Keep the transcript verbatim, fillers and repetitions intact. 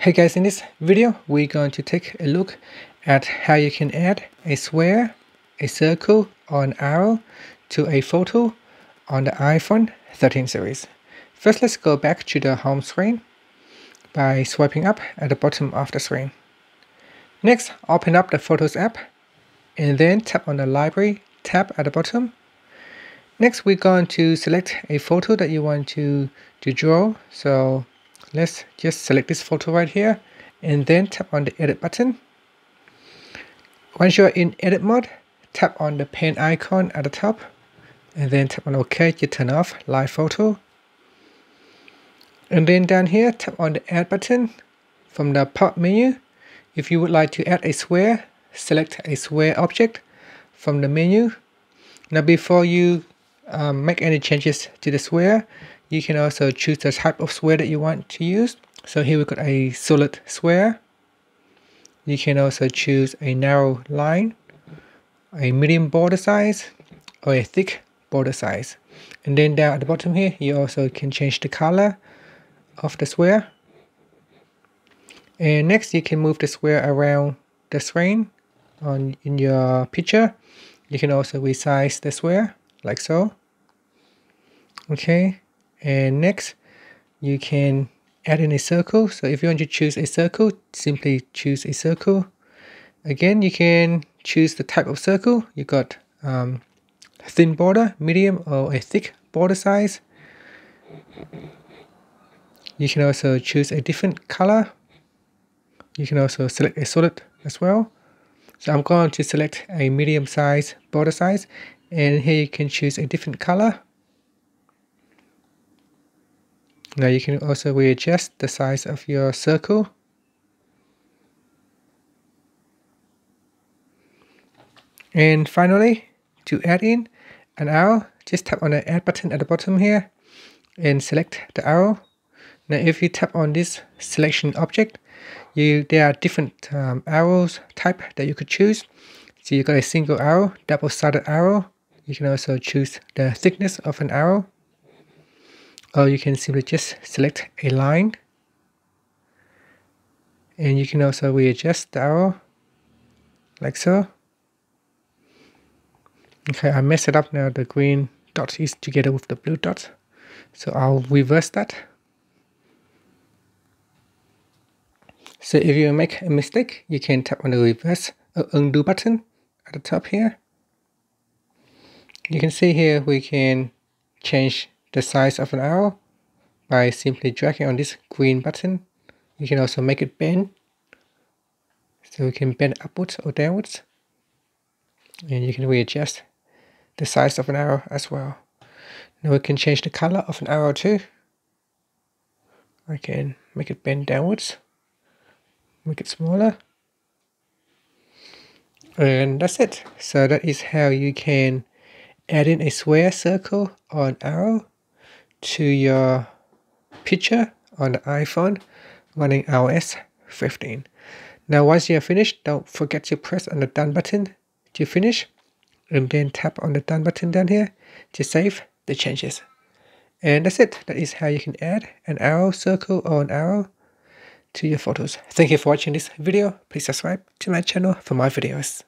Hey guys, in this video we're going to take a look at how you can add a square, a circle or an arrow to a photo on the iPhone thirteen series. First, let's go back to the home screen by swiping up at the bottom of the screen. Next, open up the Photos app and then tap on the Library tab at the bottom. Next, we're going to select a photo that you want to, to draw. So let's just select this photo right here and then tap on the edit button. Once you're in edit mode, tap on the pen icon at the top and then tap on OK to turn off live photo. And then down here, tap on the add button from the pop menu. If you would like to add a square, select a square object from the menu. Now before you um, make any changes to the square, you can also choose the type of square that you want to use. So here we've got a solid square. You can also choose a narrow line, a medium border size, or a thick border size. And then down at the bottom here, you also can change the color of the square. And next, you can move the square around the screen on in your picture. You can also resize the square like so. Okay. And next, you can add in a circle. So if you want to choose a circle, simply choose a circle. Again, you can choose the type of circle. You got um, thin border, medium, or a thick border size. You can also choose a different color. You can also select a solid as well. So I'm going to select a medium size border size, and here you can choose a different color. Now you can also readjust the size of your circle. And finally, to add in an arrow, just tap on the add button at the bottom here and select the arrow. Now if you tap on this selection object, you there are different um, arrows type that you could choose. So you got a single arrow, double-sided arrow. You can also choose the thickness of an arrow. Or you can simply just select a line, and you can also readjust the arrow like so. Okay, I messed it up now. The green dot is together with the blue dot, so I'll reverse that. So if you make a mistake, you can tap on the reverse or undo button at the top here. You can see here we can change the size of an arrow by simply dragging on this green button. You can also make it bend, so we can bend upwards or downwards, and you can readjust the size of an arrow as well. Now we can change the color of an arrow too. I can make it bend downwards, make it smaller, and that's it. So that is how you can add in a square, circle or an arrow to your picture on the iPhone running i O S fifteen. Now once you are finished, don't forget to press on the done button to finish, and then tap on the done button down here to save the changes. And that's it. That is how you can add an arrow, circle or an arrow to your photos. Thank you for watching this video. Please subscribe to my channel for more videos.